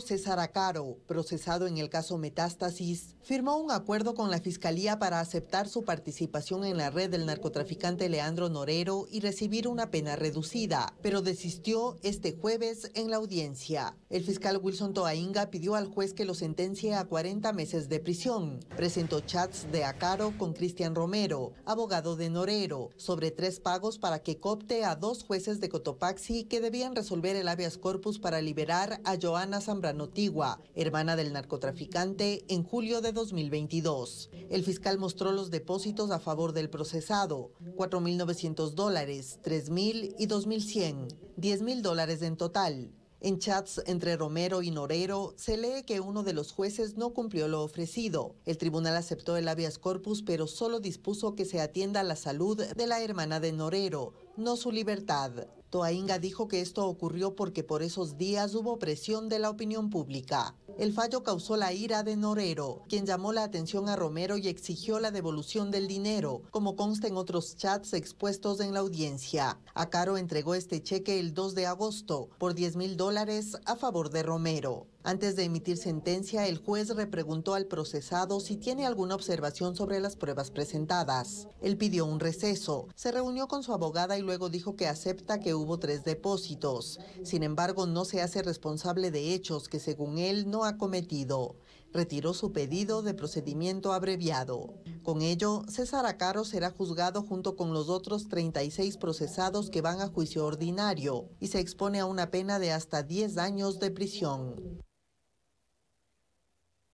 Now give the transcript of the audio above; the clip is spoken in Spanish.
abogado César Acaro, procesado en el caso Metástasis, firmó un acuerdo con la Fiscalía para aceptar su participación en la red del narcotraficante Leandro Norero y recibir una pena reducida, pero desistió este jueves en la audiencia. El fiscal Wilson Toainga pidió al juez que lo sentencie a 40 meses de prisión. Presentó chats de Acaro con Cristian Romero, abogado de Norero, sobre 3 pagos para que coopte a 2 jueces de Cotopaxi que debían resolver el habeas corpus para liberar a Johanna Zambrano Notigua, hermana del narcotraficante, en julio de 2022. El fiscal mostró los depósitos a favor del procesado, $4.900, $3.000 y $2.100, $10.000 en total. En chats entre Romero y Norero se lee que uno de los jueces no cumplió lo ofrecido. El tribunal aceptó el habeas corpus, pero solo dispuso que se atienda la salud de la hermana de Norero, no su libertad. Toainga dijo que esto ocurrió porque por esos días hubo presión de la opinión pública. El fallo causó la ira de Norero, quien llamó la atención a Romero y exigió la devolución del dinero, como consta en otros chats expuestos en la audiencia. Acaro entregó este cheque el 2 de agosto por $10.000 a favor de Romero. Antes de emitir sentencia, el juez repreguntó al procesado si tiene alguna observación sobre las pruebas presentadas. Él pidió un receso, se reunió con su abogada y luego dijo que acepta que hubo 3 depósitos. Sin embargo, no se hace responsable de hechos que, según él, no ha cometido. Retiró su pedido de procedimiento abreviado. Con ello, César Acaro será juzgado junto con los otros 36 procesados que van a juicio ordinario y se expone a una pena de hasta 10 años de prisión.